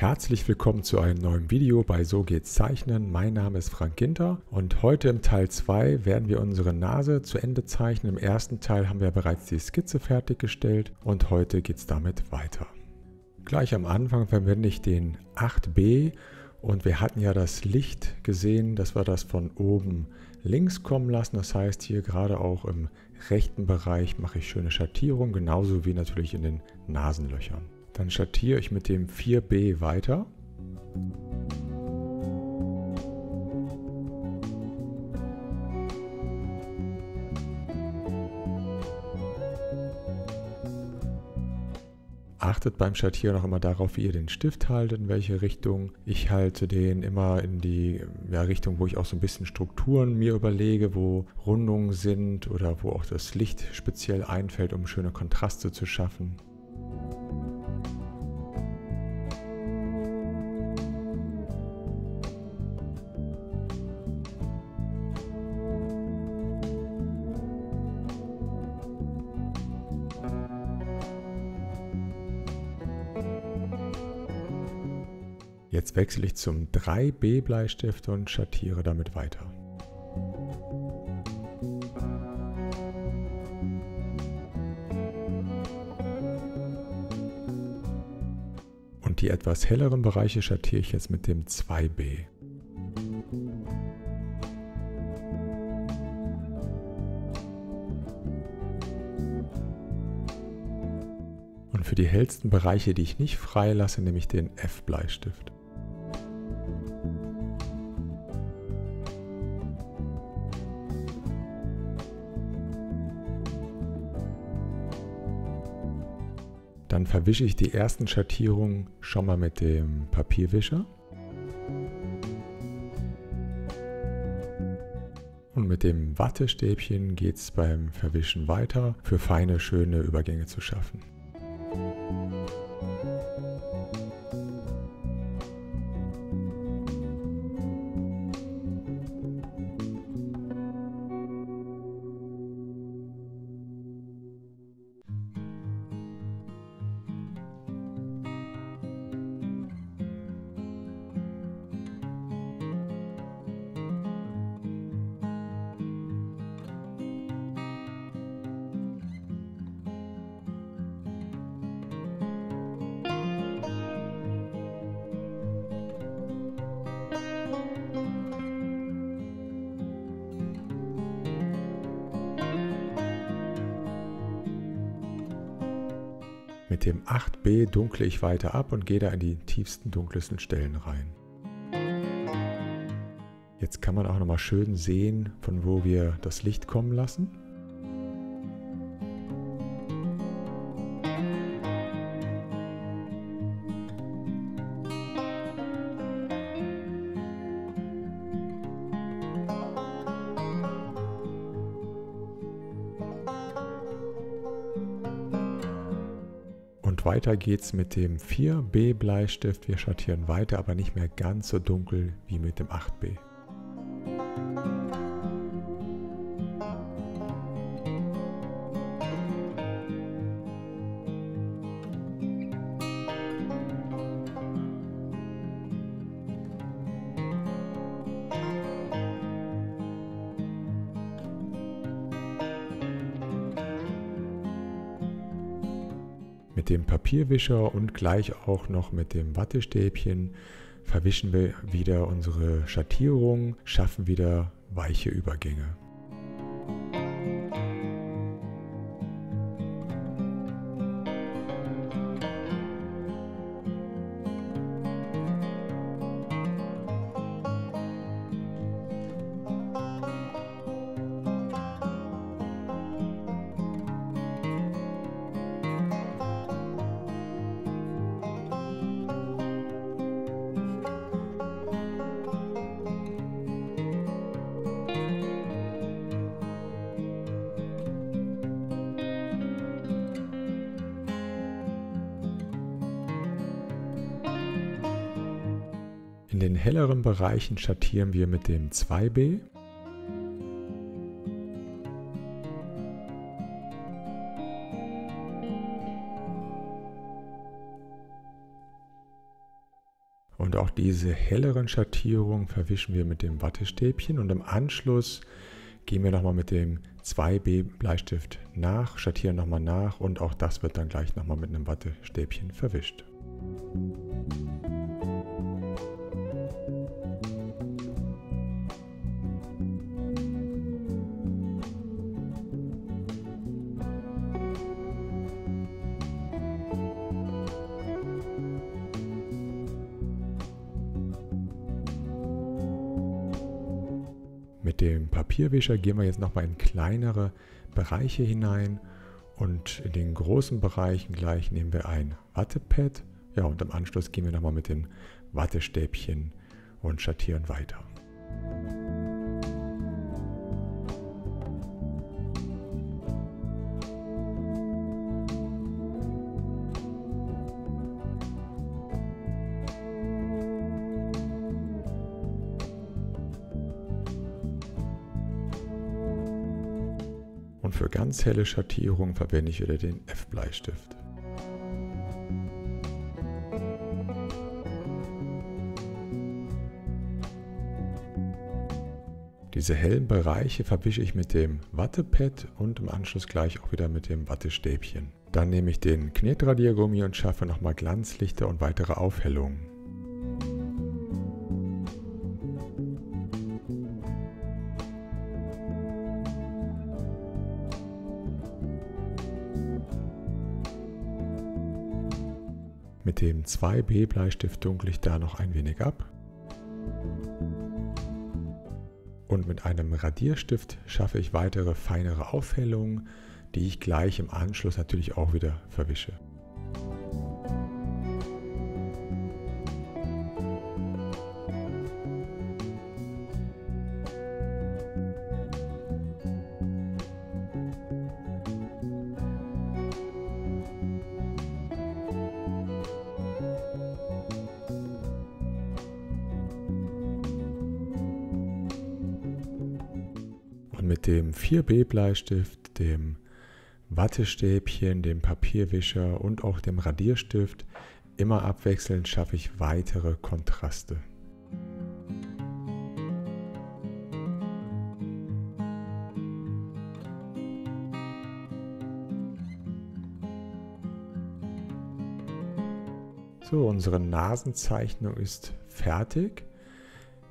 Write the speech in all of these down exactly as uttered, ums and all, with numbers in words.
Herzlich willkommen zu einem neuen Video bei So geht's Zeichnen. Mein Name ist Frank Ginter und heute im Teil zwei werden wir unsere Nase zu Ende zeichnen. Im ersten Teil haben wir bereits die Skizze fertiggestellt und heute geht es damit weiter. Gleich am Anfang verwende ich den acht b und wir hatten ja das Licht gesehen, dass wir das von oben links kommen lassen. Das heißt, hier gerade auch im rechten Bereich mache ich schöne Schattierung, genauso wie natürlich in den Nasenlöchern. Dann schattiere ich mit dem vier b weiter. Achtet beim Schattieren auch immer darauf, wie ihr den Stift haltet, in welche Richtung. Ich halte den immer in die ja, Richtung, wo ich auch so ein bisschen Strukturen mir überlege, wo Rundungen sind oder wo auch das Licht speziell einfällt, um schöne Kontraste zu schaffen. Jetzt wechsle ich zum drei b Bleistift und schattiere damit weiter. Und die etwas helleren Bereiche schattiere ich jetzt mit dem zwei b. Und für die hellsten Bereiche, die ich nicht frei lasse, nehme ich den F Bleistift. Dann verwische ich die ersten Schattierungen schon mal mit dem Papierwischer. Und mit dem Wattestäbchen geht es beim Verwischen weiter, für feine, schöne Übergänge zu schaffen. Mit dem acht b dunkle ich weiter ab und gehe da in die tiefsten, dunkelsten Stellen rein. Jetzt kann man auch nochmal schön sehen, von wo wir das Licht kommen lassen. Und weiter geht's mit dem vier b Bleistift. Wir schattieren weiter, aber nicht mehr ganz so dunkel wie mit dem acht b. Mit dem Papierwischer und gleich auch noch mit dem Wattestäbchen verwischen wir wieder unsere Schattierung, schaffen wieder weiche Übergänge. In den helleren Bereichen schattieren wir mit dem zwei b. Und auch diese helleren Schattierungen verwischen wir mit dem Wattestäbchen und im Anschluss gehen wir nochmal mit dem zwei B Bleistift nach, schattieren nochmal nach und auch das wird dann gleich nochmal mit einem Wattestäbchen verwischt. Mit dem Papierwischer gehen wir jetzt nochmal in kleinere Bereiche hinein und in den großen Bereichen gleich nehmen wir ein Wattepad. Ja, und im Anschluss gehen wir nochmal mit dem Wattestäbchen und schattieren weiter. Und für ganz helle Schattierungen verwende ich wieder den F-Bleistift. Diese hellen Bereiche verwische ich mit dem Wattepad und im Anschluss gleich auch wieder mit dem Wattestäbchen. Dann nehme ich den Knetradiergummi und schaffe nochmal Glanzlichter und weitere Aufhellungen. Mit dem zwei B Bleistift dunkle ich da noch ein wenig ab. Und mit einem Radierstift schaffe ich weitere feinere Aufhellungen, die ich gleich im Anschluss natürlich auch wieder verwische. Mit dem vier B Bleistift, dem Wattestäbchen, dem Papierwischer und auch dem Radierstift immer abwechselnd schaffe ich weitere Kontraste. So, unsere Nasenzeichnung ist fertig.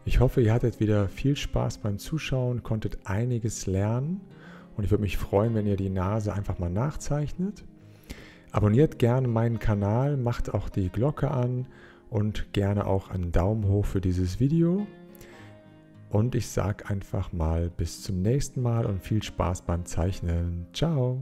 Ich hoffe, ihr hattet wieder viel Spaß beim Zuschauen, konntet einiges lernen und ich würde mich freuen, wenn ihr die Nase einfach mal nachzeichnet. Abonniert gerne meinen Kanal, macht auch die Glocke an und gerne auch einen Daumen hoch für dieses Video. Und ich sage einfach mal bis zum nächsten Mal und viel Spaß beim Zeichnen. Ciao!